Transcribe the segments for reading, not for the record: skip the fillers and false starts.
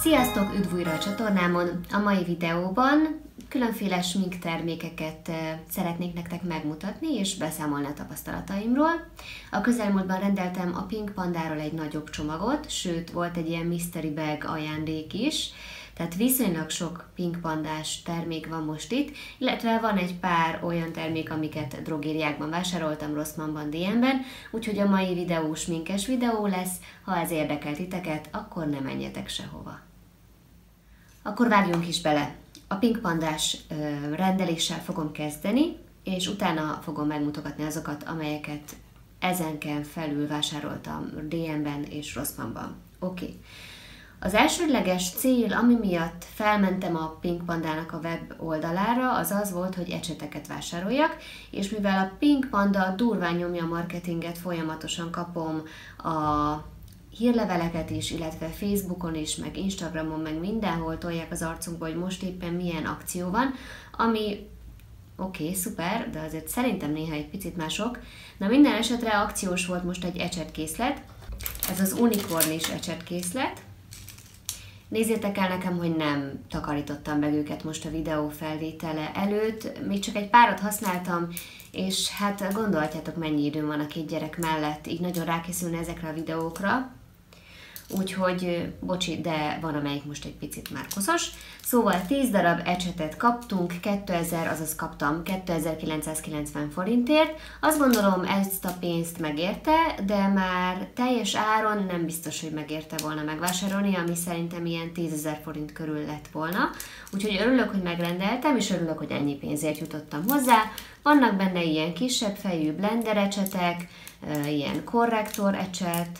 Sziasztok, üdv újra a csatornámon! A mai videóban különféle smink termékeket szeretnék nektek megmutatni és beszámolni a tapasztalataimról. A közelmúltban rendeltem a Pink Pandáról egy nagyobb csomagot, sőt volt egy ilyen mystery bag ajándék is, tehát viszonylag sok Pink Pandás termék van most itt, illetve van egy pár olyan termék, amiket drogériákban vásároltam, Rossmannban, DM-ben, úgyhogy a mai videó sminkes videó lesz, ha ez érdekel titeket, akkor ne menjetek sehova. Akkor vágjunk is bele! A Pink Pandás rendeléssel fogom kezdeni, és utána fogom megmutogatni azokat, amelyeket ezenken felül vásároltam DM-ben és Rossmannban. Oké. Az elsődleges cél, ami miatt felmentem a Pink Pandának a web oldalára, az az volt, hogy ecseteket vásároljak, és mivel a Pink Panda durván nyomja a marketinget, folyamatosan kapom a hírleveleket is, illetve Facebookon is, meg Instagramon, meg mindenhol tolják az arcunkba, hogy most éppen milyen akció van, ami oké, szuper, de azért szerintem néha egy picit mások. Na minden esetre akciós volt most egy ecsetkészlet, ez az unikornis ecsetkészlet. Nézzétek el nekem, hogy nem takarítottam meg őket most a videó felvétele előtt, még csak egy párat használtam, és hát gondolhatjátok, mennyi időm van a két gyerek mellett, így nagyon rákészülni ezekre a videókra. Úgyhogy, bocsi, de van, amelyik most egy picit már koszos. Szóval 10 darab ecsetet kaptunk, 2990 forintért. Azt gondolom, ezt a pénzt megérte, de már teljes áron nem biztos, hogy megérte volna megvásárolni, ami szerintem ilyen 10 000 forint körül lett volna. Úgyhogy örülök, hogy megrendeltem, és örülök, hogy ennyi pénzért jutottam hozzá. Vannak benne ilyen kisebb fejű blender ecsetek, ilyen korrektor ecset,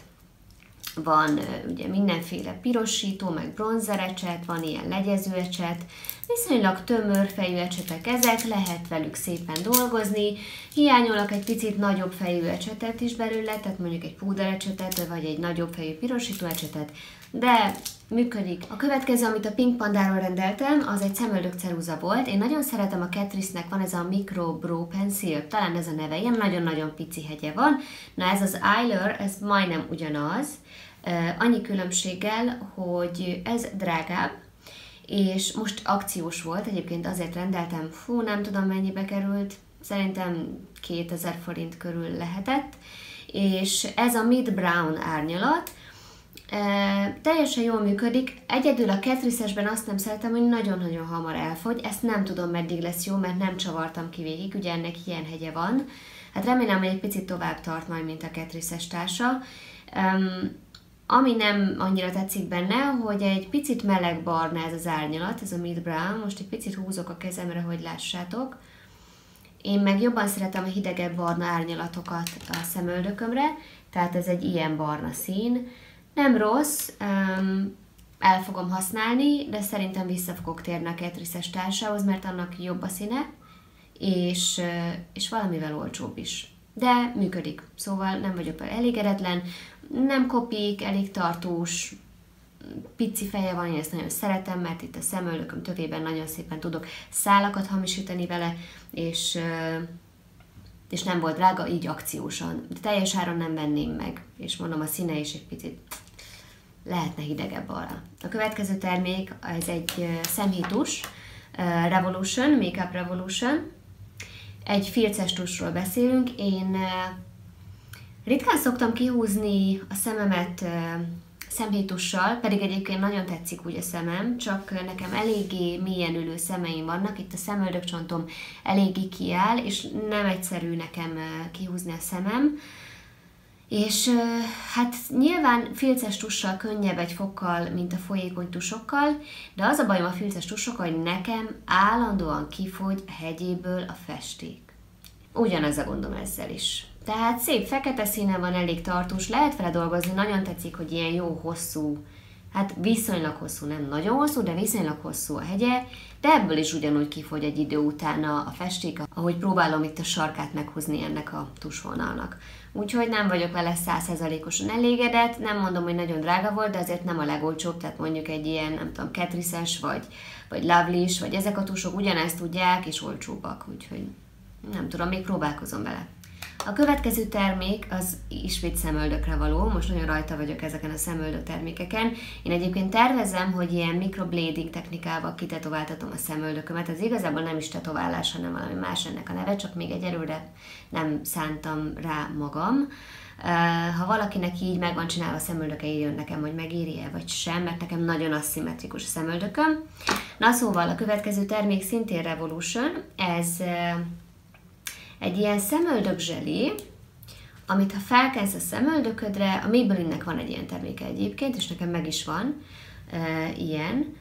van ugye mindenféle pirosító, meg bronzer ecset, van ilyen legyező ecset, viszonylag tömör fejű ecsetek ezek, lehet velük szépen dolgozni, hiányolok egy picit nagyobb fejű ecsetet is belőle, tehát mondjuk egy púderecsetet, vagy egy nagyobb fejű pirosító ecsetet, de működik. A következő, amit a Pink Pandáról rendeltem, az egy szemöldök ceruza volt. Én nagyon szeretem a Catrice-nek, van ez a Micro Brow Pencil, talán ez a neve, ilyen nagyon-nagyon pici hegye van. Na ez az eyeliner, ez majdnem ugyanaz, annyi különbséggel, hogy ez drágább, és most akciós volt, egyébként azért rendeltem, fú, nem tudom mennyibe került, szerintem 2000 forint körül lehetett, és ez a Mid Brown árnyalat, teljesen jól működik, egyedül a Catrice-esben azt nem szeretem, hogy nagyon-nagyon hamar elfogy, ezt nem tudom meddig lesz jó, mert nem csavartam ki végig, ugye ennek ilyen hegye van, hát remélem, hogy egy picit tovább tart majd, mint a Catrice-es társa. Ami nem annyira tetszik benne, hogy egy picit meleg barna ez az árnyalat, ez a Mid Brown, most egy picit húzok a kezemre, hogy lássátok. Én meg jobban szeretem a hidegebb barna árnyalatokat a szemöldökömre, tehát ez egy ilyen barna szín. Nem rossz, el fogom használni, de szerintem vissza fogok térni a Catrice-es társához, mert annak jobb a színe, és valamivel olcsóbb is. De működik, szóval nem vagyok elégedetlen, nem kopik, elég tartós, pici feje van, én ezt nagyon szeretem, mert itt a szemöldököm tövében nagyon szépen tudok szálakat hamisítani vele, és nem volt drága, így akciósan. De teljes áron nem venném meg, és mondom, a színe is egy picit lehetne hidegebb arra. A következő termék, ez egy szemhítus, Revolution, Makeup Revolution. Egy filces tusról beszélünk, én ritkán szoktam kihúzni a szememet szemhétussal, pedig egyébként nagyon tetszik úgy a szemem, csak nekem eléggé mélyen ülő szemeim vannak, itt a szemöldökcsontom eléggé kiáll, és nem egyszerű nekem kihúzni a szemem. És hát nyilván filces tussal könnyebb egy fokkal, mint a folyékony tusokkal, de az a bajom a filces tusokkal, hogy nekem állandóan kifogy a hegyéből a festék. Ugyanaz a gondom ezzel is. Tehát szép fekete színe van, elég tartós, lehet vele dolgozni, nagyon tetszik, hogy ilyen jó hosszú, hát viszonylag hosszú, nem nagyon hosszú, de viszonylag hosszú a hegye, de ebből is ugyanúgy kifogy egy idő utána a festék, ahogy próbálom itt a sarkát meghúzni ennek a tusvonalnak. Úgyhogy nem vagyok vele 100%-osan elégedett, nem mondom, hogy nagyon drága volt, de azért nem a legolcsóbb, tehát mondjuk egy ilyen, nem tudom, Catrice-es, vagy Lovely-s, vagy ezek a tusok ugyanezt tudják, és olcsóbbak, úgyhogy nem tudom, még próbálkozom vele. A következő termék az ismét szemöldökre való, most nagyon rajta vagyok ezeken a szemöldök termékeken. Én egyébként tervezem, hogy ilyen microblading technikával kitetováltatom a szemöldökömet, ez igazából nem is tetoválás, hanem valami más ennek a neve, csak még egyelőre nem szántam rá magam. Ha valakinek így meg van csinálva a szemöldöke, írjon nekem, hogy megéri-e vagy sem, mert nekem nagyon aszimmetrikus a szemöldököm. Na szóval a következő termék szintén Revolution, ez egy ilyen szemöldök zselé, amit ha felkensz a szemöldöködre, a Maybelline-nek van egy ilyen terméke egyébként, és nekem meg is van ilyen.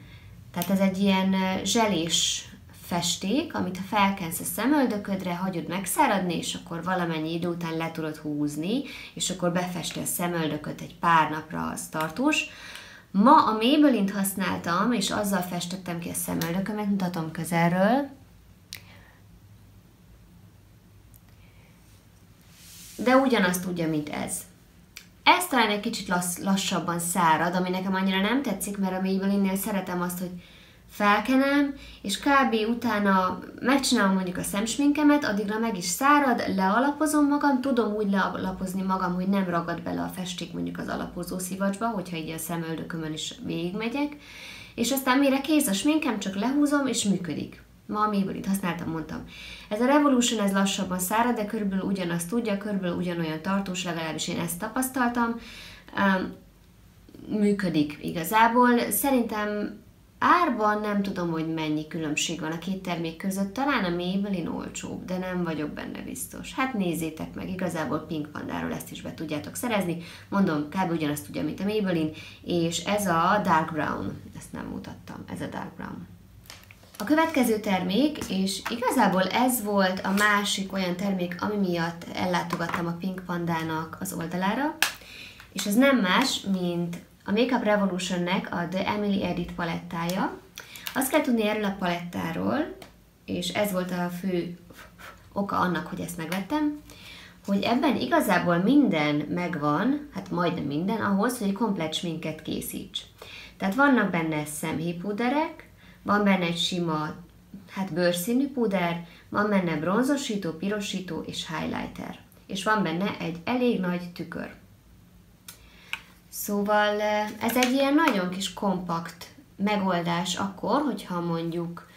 Tehát ez egy ilyen zselés festék, amit ha felkensz a szemöldöködre, hagyod megszáradni, és akkor valamennyi idő után le tudod húzni, és akkor befesti a szemöldököt egy pár napra, az tartós. Ma a Maybelline-t használtam, és azzal festettem ki a szemöldökömet, mutatom közelről. De ugyanazt tudja, mint ez. Ez talán egy kicsit lassabban szárad, ami nekem annyira nem tetszik, mert a Maybelline-nél szeretem azt, hogy felkenem, és kb. Utána megcsinálom mondjuk a szemsminkemet, addigra meg is szárad, lealapozom magam, tudom úgy lealapozni magam, hogy nem ragad bele a festék mondjuk az alapozó szivacsba, hogyha így a szemöldökömön is végigmegyek, és aztán mire kész a sminkem, csak lehúzom, és működik. Ma a Maybelline-t használtam, mondtam. Ez a Revolution, ez lassabban szárad, de körülbelül ugyanazt tudja, körülbelül ugyanolyan tartós, legalábbis én ezt tapasztaltam. Működik igazából. Szerintem árban nem tudom, hogy mennyi különbség van a két termék között. Talán a Maybelline olcsóbb, de nem vagyok benne biztos. Hát nézzétek meg, igazából Pink Pandáról ezt is be tudjátok szerezni. Mondom, kb. Ugyanazt tudja, mint a Maybelline. És ez a Dark Brown. Ezt nem mutattam, ez a Dark Brown. A következő termék, és igazából ez volt a másik olyan termék, ami miatt ellátogattam a Pink Pandának az oldalára, és ez nem más, mint a Makeup Revolution-nek a The Emily Edit palettája. Azt kell tudni erről a palettáról, és ez volt a fő oka annak, hogy ezt megvettem, hogy ebben igazából minden megvan, hát majdnem minden, ahhoz, hogy egy komplett sminket készíts. Tehát vannak benne szemhéjpúderek, van benne egy sima, hát bőrszínű púder, van benne bronzosító, pirosító és highlighter. És van benne egy elég nagy tükör. Szóval ez egy ilyen nagyon kis kompakt megoldás akkor, hogyha mondjuk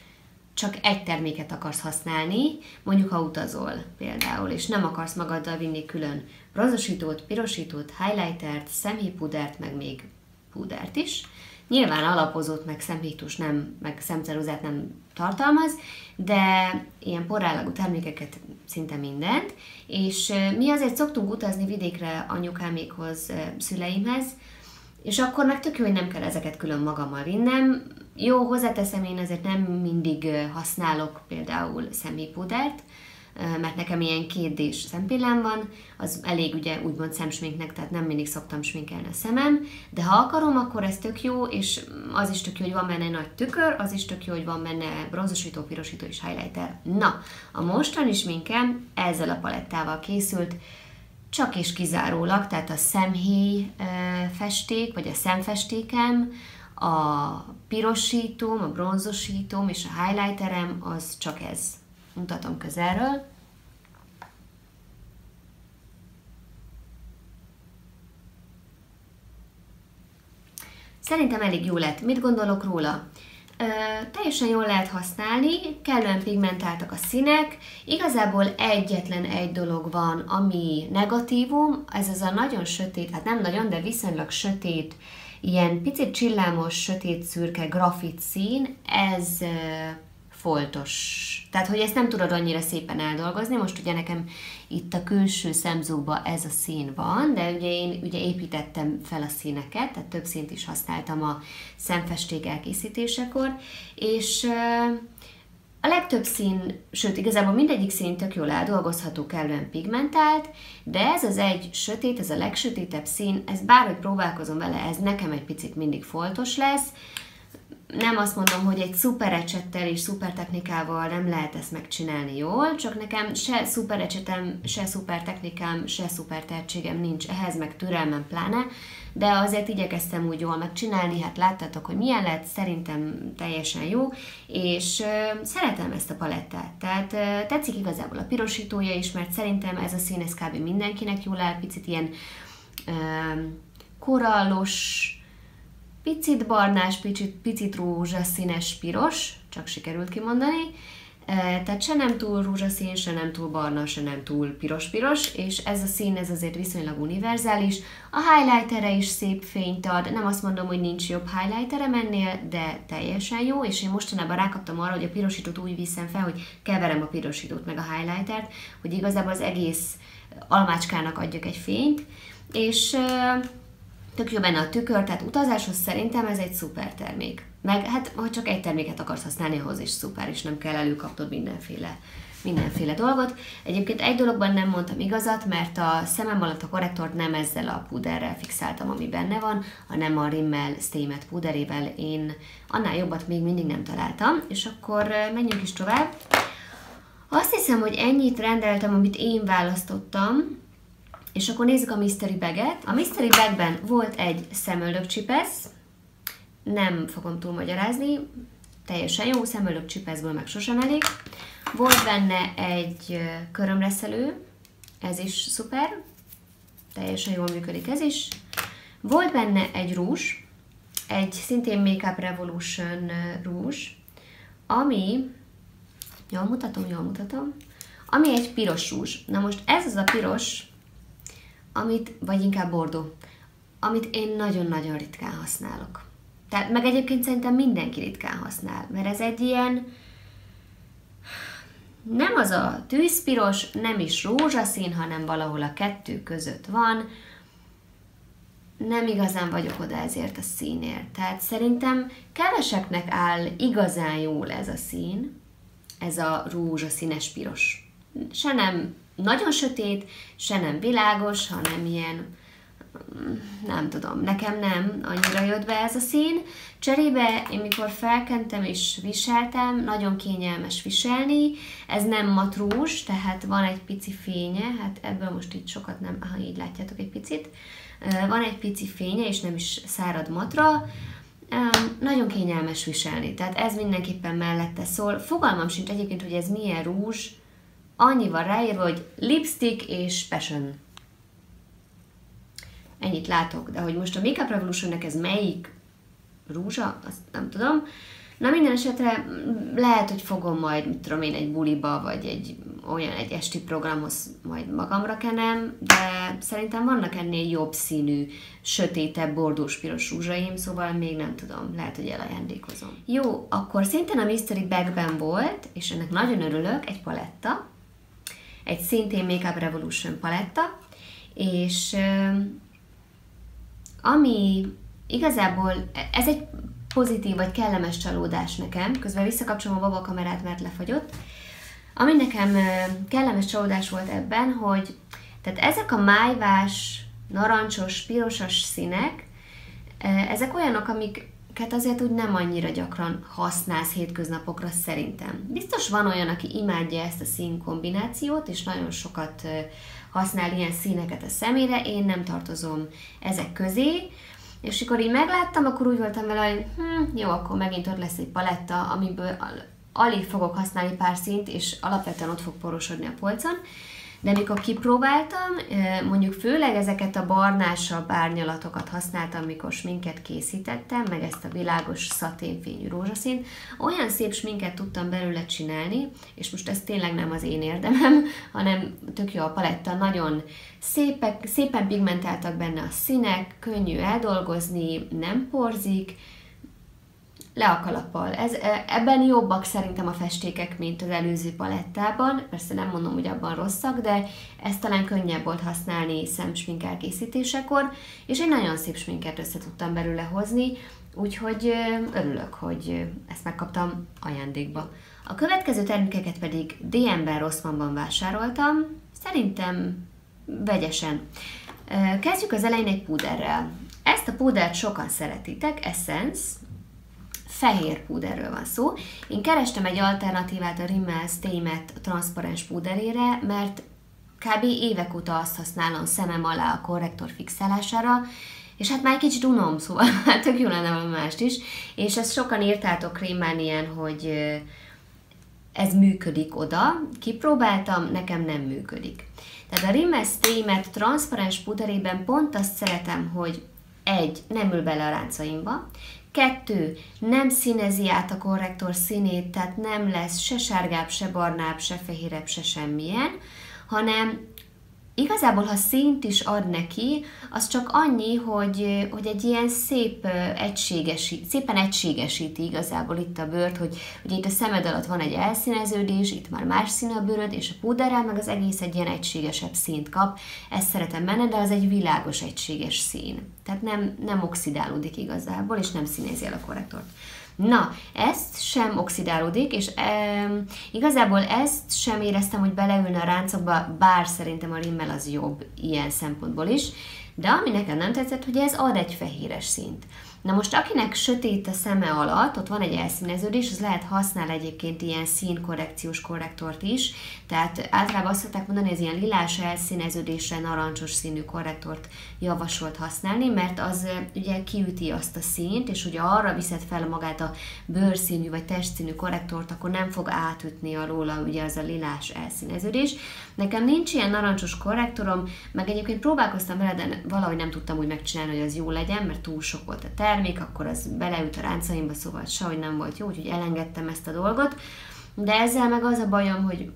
csak egy terméket akarsz használni, mondjuk ha utazol például, és nem akarsz magaddal vinni külön bronzosítót, pirosítót, highlightert, szemhéjpudert, meg még púdert is. Nyilván alapozót, meg szemhítust nem, meg szemceruzát nem tartalmaz, de ilyen porrálagú termékeket szinte mindent, és mi azért szoktunk utazni vidékre anyukámékhoz, szüleimhez, és akkor meg tök jó, hogy nem kell ezeket külön magammal vinnem. Jó, hozzáteszem, én azért nem mindig használok például szemhéjpudert, mert nekem ilyen 2D-s szempillám van, az elég ugye úgymond szemsminknek, tehát nem mindig szoktam sminkelni a szemem, de ha akarom, akkor ez tök jó, és az is tök jó, hogy van benne nagy tükör, az is tök jó, hogy van benne bronzosító, pirosító és highlighter. Na, a mostani sminkem ezzel a palettával készült, csak és kizárólag, tehát a szemhéj festék, vagy a szemfestékem, a pirosítóm, a bronzosítóm és a highlighterem, az csak ez. Mutatom közelről. Szerintem elég jó lett. Mit gondolok róla? Teljesen jól lehet használni, kellően pigmentáltak a színek. Igazából egyetlen egy dolog van, ami negatívum, ez az a nagyon sötét, hát nem nagyon, de viszonylag sötét, ilyen picit csillámos, sötét szürke grafit szín, ez foltos. Tehát, hogy ezt nem tudod annyira szépen eldolgozni. Most ugye nekem itt a külső szemzóba ez a szín van, de ugye én építettem fel a színeket, tehát több színt is használtam a szemfesték elkészítésekor, és a legtöbb szín, sőt, igazából mindegyik szín tök jól eldolgozható, kellően pigmentált, de ez az egy sötét, ez a legsötétebb szín, ez bárhogy próbálkozom vele, ez nekem egy picit mindig foltos lesz. nem azt mondom, hogy egy szuper ecsettel és szuper technikával nem lehet ezt megcsinálni jól, csak nekem se szuper ecsetem, se szuper technikám, se szuper tehetségem nincs ehhez, meg türelmem pláne, de azért igyekeztem úgy jól megcsinálni, hát láttátok, hogy milyen lett, szerintem teljesen jó, és szeretem ezt a palettát, tehát tetszik igazából a pirosítója is, mert szerintem ez a szín, ez kb. Mindenkinek jól áll, picit ilyen korallos, picit barnás, picit rózsaszínes piros, csak sikerült kimondani, tehát se nem túl rózsaszín, se nem túl barna, se nem túl piros-piros, és ez a szín, ez azért viszonylag univerzális. A highlighterre is szép fényt ad, nem azt mondom, hogy nincs jobb highlighterem ennél, de teljesen jó, és én mostanában rákaptam arra, hogy a pirosítót úgy viszem fel, hogy keverem a pirosítót meg a highlightert, hogy igazából az egész almácskának adjak egy fényt, és tök jó benne a tükör, tehát utazáshoz szerintem ez egy szuper termék. Meg hát, ha csak egy terméket akarsz használni, ahhoz is szuper, és nem kell előkapnod mindenféle dolgot. Egyébként egy dologban nem mondtam igazat, mert a szemem alatt a korrektort nem ezzel a puderrel fixáltam, ami benne van, hanem a Rimmel Stay-Matte puderével, én annál jobbat még mindig nem találtam. És akkor menjünk is tovább. Azt hiszem, hogy ennyit rendeltem, amit én választottam. És akkor nézzük a mystery baget. A mystery bagben volt egy szemöldökcsipesz, nem fogom túlmagyarázni, teljesen jó, szemöldökcsipeszből meg sosem elég. Volt benne egy körömreszelő, ez is szuper, teljesen jól működik ez is. Volt benne egy rúzs, egy szintén Makeup Revolution rúzs, ami, jól mutatom, ami egy piros rúzs. Na most ez az a piros, amit, vagy inkább bordó, amit én nagyon-nagyon ritkán használok. Tehát, meg egyébként szerintem mindenki ritkán használ, mert ez egy ilyen, nem az a tűzpiros, nem is rózsaszín, hanem valahol a kettő között van. Nem igazán vagyok oda ezért a színért. Tehát szerintem keveseknek áll igazán jól ez a szín, ez a rózsaszínes piros. Se nem nagyon sötét, se nem világos, hanem ilyen, nem tudom, nekem nem annyira jött be ez a szín. Cserébe én mikor felkentem és viseltem, nagyon kényelmes viselni, ez nem matrús, tehát van egy pici fénye, hát ebből most így sokat nem, ha így látjátok egy picit, van egy pici fénye, és nem is szárad matra, nagyon kényelmes viselni, tehát ez mindenképpen mellette szól. Fogalmam sincs egyébként, hogy ez milyen rúzs, annyi van ráírva, hogy lipstick és passion. Ennyit látok, de hogy most a Makeup Revolutionnek ez melyik rúzsa, azt nem tudom. Na minden esetre lehet, hogy fogom majd, mit tudom én, egy buliba, vagy egy esti programhoz majd magamra kenem, de szerintem vannak ennél jobb színű, sötétebb, bordós-piros rúzsaim, szóval még nem tudom, lehet, hogy elajándékozom. Jó, akkor szintén a mystery bagben volt, és ennek nagyon örülök, egy paletta, egy szintén Makeup Revolution paletta, és ami igazából, ez egy pozitív vagy kellemes csalódás nekem, közben visszakapcsolom a baba kamerát, mert lefagyott. Ami nekem kellemes csalódás volt ebben, hogy tehát ezek a májvás, narancsos, pirosas színek, ezek olyanok, amiket azért úgy nem annyira gyakran használsz hétköznapokra szerintem. Biztos van olyan, aki imádja ezt a színkombinációt, és nagyon sokat használ ilyen színeket a szemére, én nem tartozom ezek közé, és mikor így megláttam, akkor úgy voltam vele, hogy jó, akkor megint ott lesz egy paletta, amiből alig fogok használni pár színt, és alapvetően ott fog porosodni a polcon. De mikor kipróbáltam, mondjuk főleg ezeket a barnásabb árnyalatokat használtam, mikor sminket készítettem, meg ezt a világos szatínfényű rózsaszínt, olyan szép sminket tudtam belőle csinálni, és most ez tényleg nem az én érdemem, hanem tök jó a paletta, nagyon szépen pigmentáltak benne a színek, könnyű eldolgozni, nem porzik, le a kalappal. Ebben jobbak szerintem a festékek, mint az előző palettában. Persze nem mondom, hogy abban rosszak, de ezt talán könnyebb volt használni szemsmink elkészítésekor, és egy nagyon szép sminket össze tudtam belőle hozni, úgyhogy örülök, hogy ezt megkaptam ajándékba. A következő termékeket pedig DM-ben, Rossmannban vásároltam, szerintem vegyesen. Kezdjük az elején egy púderrel. Ezt a púdert sokan szeretitek, Essence. fehér púderről van szó. Én kerestem egy alternatívát a Rimmel Stay Matte transzparens púderére, mert kb. Évek óta azt használom szemem alá a korrektor fixálására, és hát már egy kicsit unom, szóval tök jó lenne valami mást is. És ezt sokan írtátok rémán ilyen, hogy ez működik oda. Kipróbáltam, nekem nem működik. Tehát a Rimmel Stay Matte transzparens púderében pont azt szeretem, hogy 1. Nem ül bele a ráncaimba, 2. Nem színezi át a korrektor színét, tehát nem lesz se sárgább, se barnább, se fehérebb, se semmilyen, hanem igazából, ha színt is ad neki, az csak annyi, hogy egy ilyen szép szépen egységesíti igazából itt a bőrt, hogy ugye itt a szemed alatt van egy elszíneződés, itt már más szín a bőröd, és a púderrel meg az egész egy ilyen egységesebb színt kap. Ezt szeretem benne, de az egy világos, egységes szín. Tehát nem oxidálódik igazából, és nem színézi el a korrektort. Na, ezt sem oxidálódik, és igazából ezt sem éreztem, hogy beleülne a ráncokba, bár szerintem a Rimmel az jobb ilyen szempontból is, de ami nekem nem tetszett, hogy ez ad egy fehéres színt. Na most, akinek sötét a szeme alatt, ott van egy elszíneződés, az lehet használ egyébként ilyen színkorrekciós korrektort is, tehát általában azt szokták mondani, hogy ez ilyen lilás elszíneződésre narancsos színű korrektort javasolt használni, mert az ugye kiüti azt a színt, és ugye arra viszed fel magát a bőrszínű vagy testszínű korrektort, akkor nem fog átütni alóla ugye az a lilás elszíneződés. Nekem nincs ilyen narancsos korrektorom, meg egyébként próbálkoztam vele, de valahogy nem tudtam úgy megcsinálni, hogy az jó legyen, mert túl sok volt a termék, akkor az beleült a ráncaimba, szóval sehogy nem volt jó, úgyhogy elengedtem ezt a dolgot. De ezzel meg az a bajom, hogy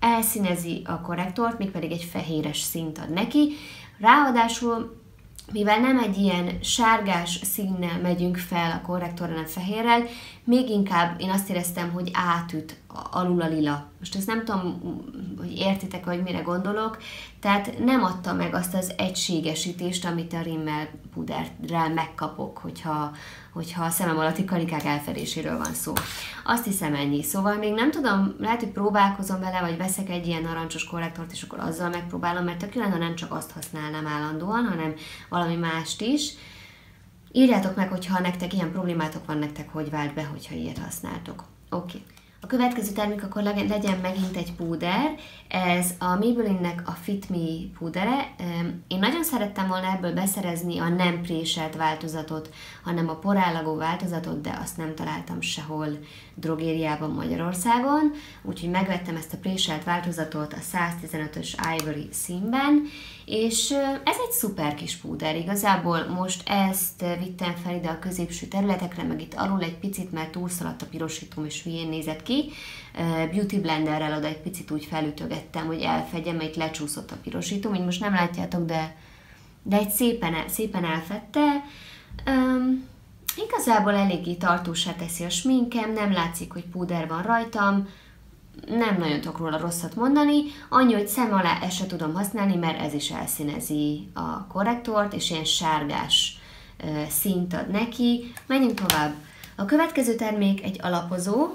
elszínezi a korrektort, mégpedig egy fehéres színt ad neki. Ráadásul, mivel nem egy ilyen sárgás színnel megyünk fel a korrektorra, hanem fehérrel, még inkább én azt éreztem, hogy átüt alul a lila. Most ezt nem tudom, hogy értitek, hogy mire gondolok, tehát nem adta meg azt az egységesítést, amit a Rimmel púderrel megkapok, hogyha a szemem alatti karikák elfedéséről van szó. Azt hiszem ennyi. Szóval még nem tudom, lehet, hogy próbálkozom vele, vagy veszek egy ilyen narancsos korrektort, és akkor azzal megpróbálom, mert tök jó lenne, ha nem csak azt használnám állandóan, hanem valami mást is. Írjátok meg, hogyha nektek ilyen problémátok van, nektek hogy vált be, hogyha ilyet használtok. Oké. A következő termék akkor legyen megint egy púder, ez a Maybelline-nek a Fit Me púdere. Én nagyon szerettem volna ebből beszerezni a nem préselt változatot, hanem a porállagú változatot, de azt nem találtam sehol drogériában Magyarországon, úgyhogy megvettem ezt a préselt változatot a 115-ös Ivory színben, és ez egy szuper kis púder, igazából most ezt vittem fel ide a középső területekre, meg itt alul egy picit, mert túlszaladt a pirosítóm, és hülyén nézett ki. Beauty blenderrel oda egy picit úgy felütögettem, hogy elfedjem, mert itt lecsúszott a pirosítóm, így most nem látjátok, de egy szépen elfedte. Igazából eléggé tartósá teszi a sminkem, nem látszik, hogy púder van rajtam, nem nagyon tudok róla rosszat mondani, annyi, hogy szem alá ezt se tudom használni, mert ez is elszínezi a korrektort, és ilyen sárgás színt ad neki. Menjünk tovább. A következő termék egy alapozó.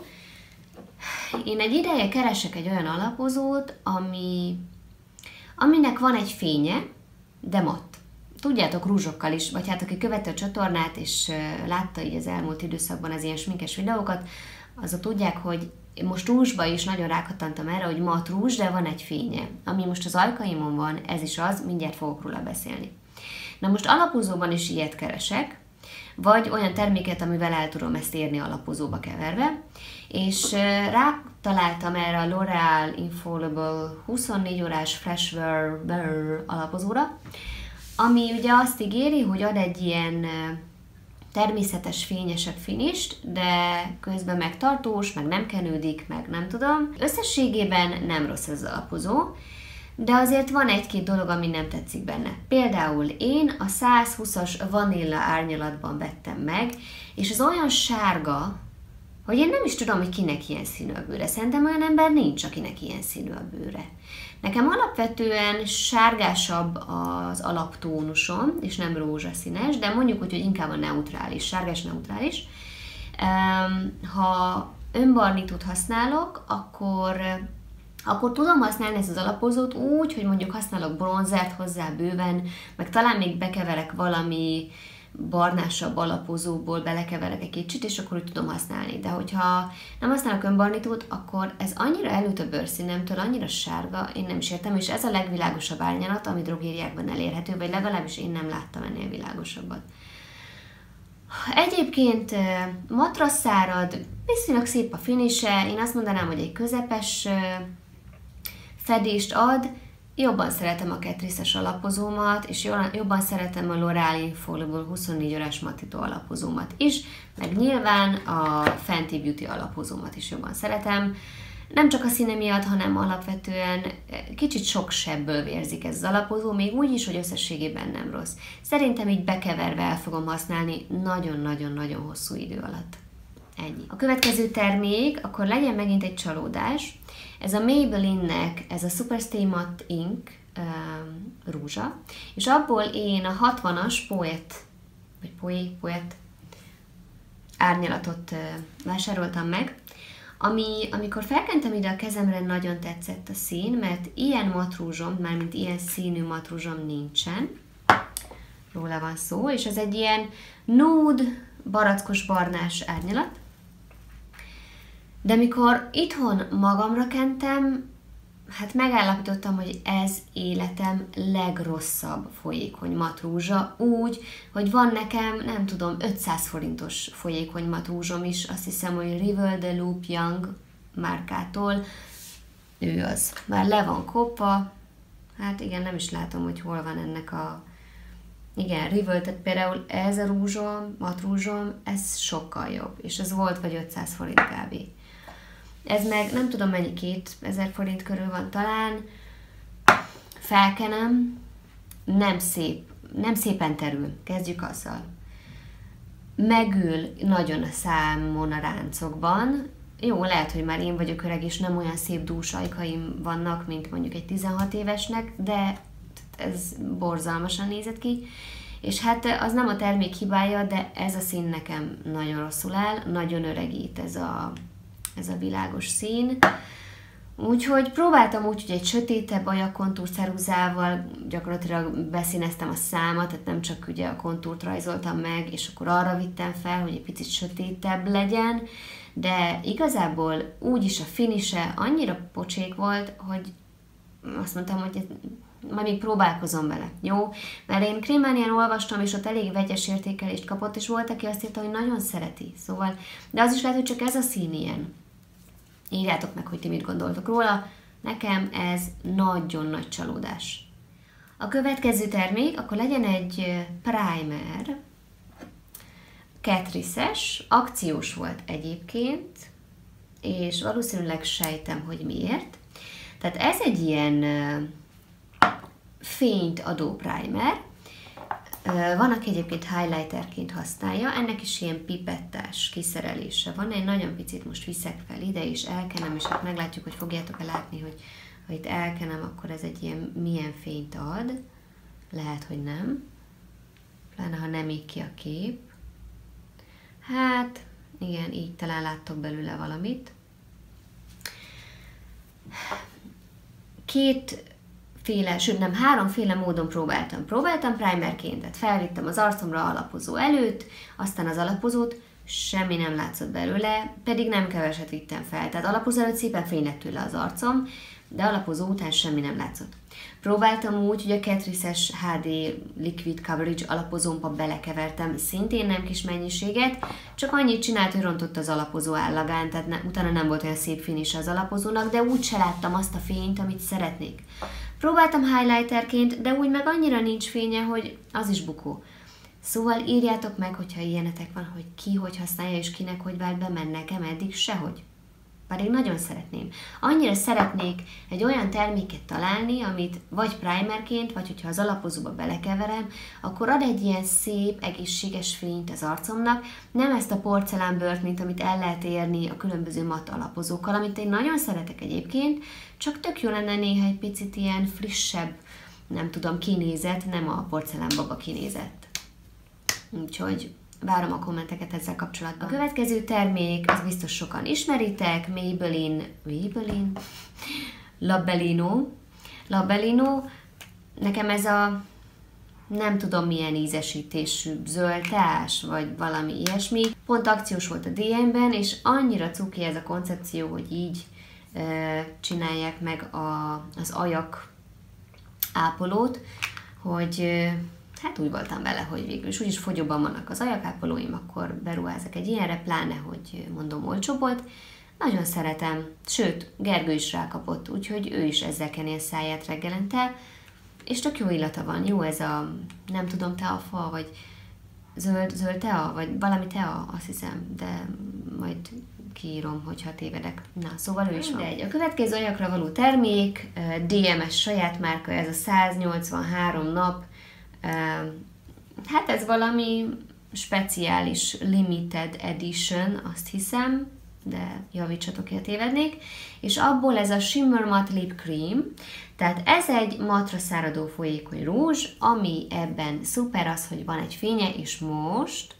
Én egy ideje keresek egy olyan alapozót, aminek van egy fénye, de matt. Tudjátok, rúzsokkal is, vagy hát aki követi a csatornát, és látta így az elmúlt időszakban az ilyen sminkes videókat, azok tudják, hogy most rúzsba is nagyon rákattantam erre, hogy matt rúzs, de van egy fénye. Ami most az ajkaimon van, ez is az, mindjárt fogok róla beszélni. Na most alapozóban is ilyet keresek, vagy olyan terméket, amivel el tudom ezt érni alapozóba keverve, és rátaláltam erre a L'Oreal Infallible 24 órás Fresh Wear alapozóra, ami ugye azt ígéri, hogy ad egy ilyen természetes, fényesebb finist, de közben meg tartós, meg nem kenődik, meg nem tudom. Összességében nem rossz az alapozó, de azért van egy-két dolog, ami nem tetszik benne. Például én a 120-as vanilla árnyalatban vettem meg, és az olyan sárga, hogy én nem is tudom, hogy kinek ilyen színű a bőre. Szerintem olyan ember nincs, akinek ilyen színű a bőre. Nekem alapvetően sárgásabb az alaptónusom, és nem rózsaszínes, de mondjuk úgy, hogy inkább a neutrális, sárgás-neutrális. Ha önbarnitót használok, akkor tudom használni ezt az alapozót úgy, hogy mondjuk használok bronzert hozzá bőven, meg talán még bekeverek valami barnásabb alapozóból belekeverek egy kicsit, és akkor úgy tudom használni. De hogyha nem használok önbarnitót, akkor ez annyira elült a bőrszínemtől, annyira sárga, én nem is értem, és ez a legvilágosabb árnyalat, ami drogériákban elérhető, vagy legalábbis én nem láttam ennél világosabbat. Egyébként matraszárad, viszonylag szép a finise, én azt mondanám, hogy egy közepes fedést ad, jobban szeretem a Catrice-es alapozómat, és jobban szeretem a L'Oreal Infallible 24 órás matító alapozómat is, meg nyilván a Fenty Beauty alapozómat is jobban szeretem. Nem csak a színe miatt, hanem alapvetően kicsit sok sebből vérzik ez az alapozó, még úgy is, hogy összességében nem rossz. Szerintem így bekeverve el fogom használni nagyon-nagyon-nagyon hosszú idő alatt. Ennyi. A következő termék, akkor legyen megint egy csalódás. Ez a Maybelline-nek, ez a Superstay Matte Ink rúzsa, és abból én a 60-as poet árnyalatot vásároltam meg, ami, amikor felkentem ide a kezemre, nagyon tetszett a szín, mert ilyen matrúzsom, mármint ilyen színű matrúzsom nincsen, róla van szó, és ez egy ilyen nude, barackos barnás árnyalat. De mikor itthon magamra kentem, hát megállapítottam, hogy ez életem legrosszabb folyékony matrúzsa, úgy, hogy van nekem, nem tudom, 500 forintos folyékony matrúzsom is, azt hiszem, hogy River de Loop Young márkától, ő az. Már le van kopva, hát igen, nem is látom, hogy hol van ennek a... Igen, Rimmel, tehát például ez a rúzsom, matrúzsom, ez sokkal jobb, és ez volt vagy 500 forint kb. Ez meg nem tudom mennyi, 2000 forint körül van talán, felkenem, nem szép, nem szépen terül, kezdjük azzal. Megül nagyon a számon a ráncokban, jó, lehet, hogy már én vagyok öreg, és nem olyan szép dús ajkaim vannak, mint mondjuk egy 16 évesnek, de ez borzalmasan nézett ki, és hát az nem a termék hibája, de ez a szín nekem nagyon rosszul áll, nagyon öregít ez a világos szín. Úgyhogy próbáltam úgy, hogy egy sötétebb ajakkontúrceruzával gyakorlatilag beszíneztem a számat, tehát nem csak ugye a kontúrt rajzoltam meg, és akkor arra vittem fel, hogy egy picit sötétebb legyen, de igazából úgyis a finise annyira pocsék volt, hogy azt mondtam, hogy majd még próbálkozom vele, jó? Mert én Krémánián olvastam, és ott elég vegyes értékelést kapott, és volt, aki azt írta, hogy nagyon szereti, szóval... De az is lehet, hogy csak ez a szín ilyen. Írjátok meg, hogy ti mit gondoltok róla. Nekem ez nagyon nagy csalódás. A következő termék, akkor legyen egy primer. Catrice-es, akciós volt egyébként, és valószínűleg sejtem, hogy miért. Tehát ez egy ilyen... fényt adó primer. Van, aki egyébként highlighterként használja, ennek is ilyen pipettás kiszerelése van. Én nagyon picit most viszek fel ide, és elkenem, és hát meglátjuk, hogy fogjátok-e látni, hogy ha itt elkenem, akkor ez egy ilyen milyen fényt ad. Lehet, hogy nem. Pláne, ha nem ég ki a kép. Hát, igen, így talán láttok belőle valamit. Háromféle módon próbáltam. Próbáltam primerként, tehát felvittem az arcomra alapozó előtt, aztán az alapozót, semmi nem látszott belőle, pedig nem keveset vittem fel. Tehát alapozó előtt szépen fény lett tőle az arcom, de alapozó után semmi nem látszott. Próbáltam úgy, hogy a Catrice-es HD Liquid Coverage alapozómba belekevertem szintén nem kis mennyiséget, csak annyit csinált, hogy rontott az alapozó állagán, tehát utána nem volt olyan szép finish az alapozónak, de úgy se láttam azt a fényt, amit szeretnék. Próbáltam highlighterként, de úgy meg annyira nincs fénye, hogy az is bukó. Szóval írjátok meg, hogyha ilyenetek van, hogy ki hogy használja, és kinek hogy vált be, mert nekem eddig sehogy. Pedig nagyon szeretném. Annyira szeretnék egy olyan terméket találni, amit vagy primerként, vagy hogyha az alapozóba belekeverem, akkor ad egy ilyen szép, egészséges fényt az arcomnak. Nem ezt a porcelánbőrt, mint amit el lehet érni a különböző matt alapozókkal, amit én nagyon szeretek egyébként, csak tök jó lenne néha egy picit ilyen frissebb, nem tudom, kinézet, nem a porcelánbaba kinézet. Úgyhogy... várom a kommenteket ezzel kapcsolatban. A következő termék, az biztos sokan ismeritek, Maybelline? Labellino. Nekem ez a nem tudom milyen ízesítésű zöldás, vagy valami ilyesmi. Pont akciós volt a DM-ben, és annyira cuki ez a koncepció, hogy így csinálják meg az ajak ápolót, hogy hát úgy voltam vele, hogy végül is úgyis fogyóban vannak az ajakápolóim, akkor beruházok egy ilyenre, pláne, hogy mondom, olcsó volt. Nagyon szeretem, sőt, Gergő is rákapott, úgyhogy ő is ezzel kenél száját reggelente, és tök jó illata van, jó ez a, nem tudom, teafa, vagy zöld tea, vagy valami tea, azt hiszem, de majd kiírom, hogyha tévedek. Na, szóval ő is van. A következő ajakra való termék, DM-es saját márka, ez a 183 nap, hát ez valami speciális limited edition, azt hiszem, de javítsatok ki, ha tévednék, és abból ez a Shimmer Matte Lip Cream, tehát ez egy matra száradó folyékony rúzs, ami ebben szuper az, hogy van egy fénye, és most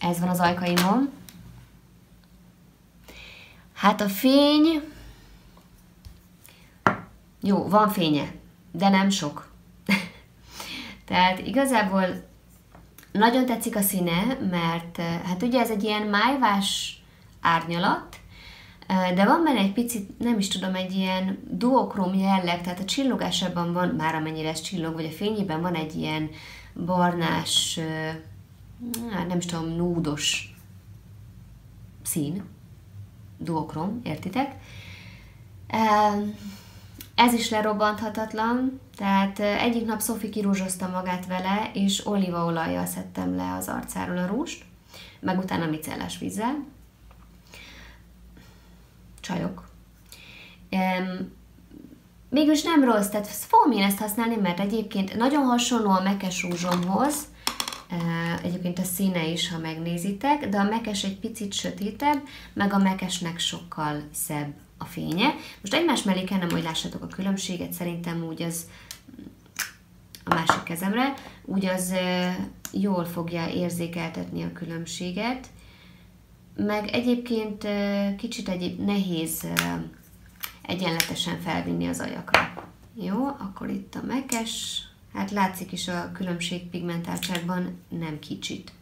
ez van az ajkaimon. Hát a fény, jó, van fénye, de nem sok. Tehát igazából nagyon tetszik a színe, mert hát ugye ez egy ilyen májvás árnyalat, de van benne egy picit, nem is tudom, egy ilyen duokróm jelleg, tehát a csillogásában van, már amennyire ez csillog, vagy a fényében van egy ilyen barnás, nem is tudom, núdos szín, duokrom, értitek? Ez is lerobbanthatatlan, tehát egyik nap Sophie kirúzsozta magát vele, és olívaolajjal szedtem le az arcáról a rúst, meg utána micellás vízzel. Csajok. Mégis nem rossz, tehát fogom én ezt használni, mert egyébként nagyon hasonló a mekes rúzsomhoz, egyébként a színe is, ha megnézitek, de a mekes egy picit sötétebb, meg a mekesnek sokkal szebb a fénye. Most egymás mellé kennem, hogy lássátok a különbséget, szerintem úgy az a másik kezemre, úgy az jól fogja érzékeltetni a különbséget, meg egyébként kicsit nehéz egyenletesen felvinni az ajakra. Jó, akkor itt a mekes, hát látszik is a különbség pigmentáltságban, nem kicsit.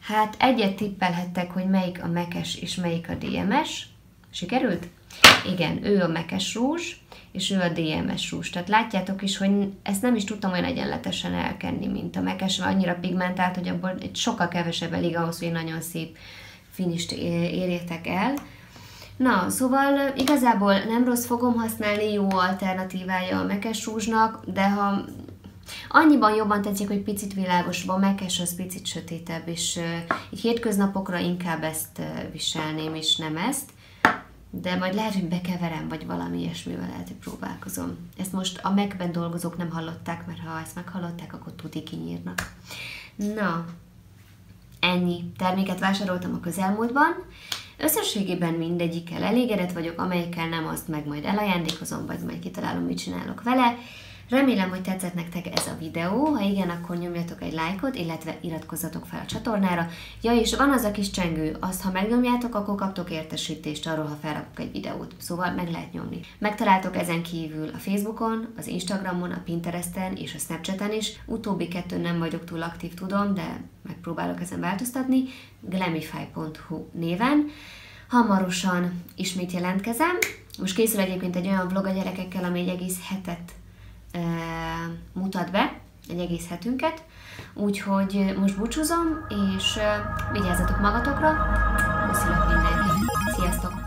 Hát egyet tippelhettek, hogy melyik a mekes és melyik a DM-es. Sikerült? Igen, ő a mekes rúzs, és ő a DM-es rúzs. Tehát látjátok is, hogy ezt nem is tudtam olyan egyenletesen elkenni, mint a mekes, annyira pigmentált, hogy abból egy sokkal kevesebb elég ahhoz, hogy nagyon szép finist érjétek el. Na, szóval igazából nem rossz, fogom használni, jó alternatívája a mekes rúzsnak, de ha annyiban jobban tetszik, hogy picit világosabb, a mekes az picit sötétebb, és így hétköznapokra inkább ezt viselném, és nem ezt. De majd lehet, hogy bekeverem, vagy valami ilyesmivel lehet, hogy próbálkozom. Ezt most a MAC-ben dolgozók nem hallották, mert ha ezt meghallották, akkor tuti kinyírnak. Na, ennyi terméket vásároltam a közelmúltban. Összességében mindegyikkel elégedett vagyok, amelyikkel nem, azt meg majd elajándékozom, vagy majd kitalálom, mit csinálok vele. Remélem, hogy tetszett nektek ez a videó, ha igen, akkor nyomjatok egy lájkot, illetve iratkozzatok fel a csatornára. Ja, és van az a kis csengő, azt ha megnyomjátok, akkor kaptok értesítést arról, ha felrakok egy videót, szóval meg lehet nyomni. Megtaláltok ezen kívül a Facebookon, az Instagramon, a Pinteresten és a Snapchaten is, utóbbi kettőn nem vagyok túl aktív, tudom, de megpróbálok ezen változtatni, glamify.hu néven. Hamarosan ismét jelentkezem, most készül egyébként egy olyan vlog a gyerekekkel, ami egy egész hetet mutat be, egy egész hetünket, úgyhogy most búcsúzom, és vigyázzatok magatokra, köszönöm mindenkit, sziasztok!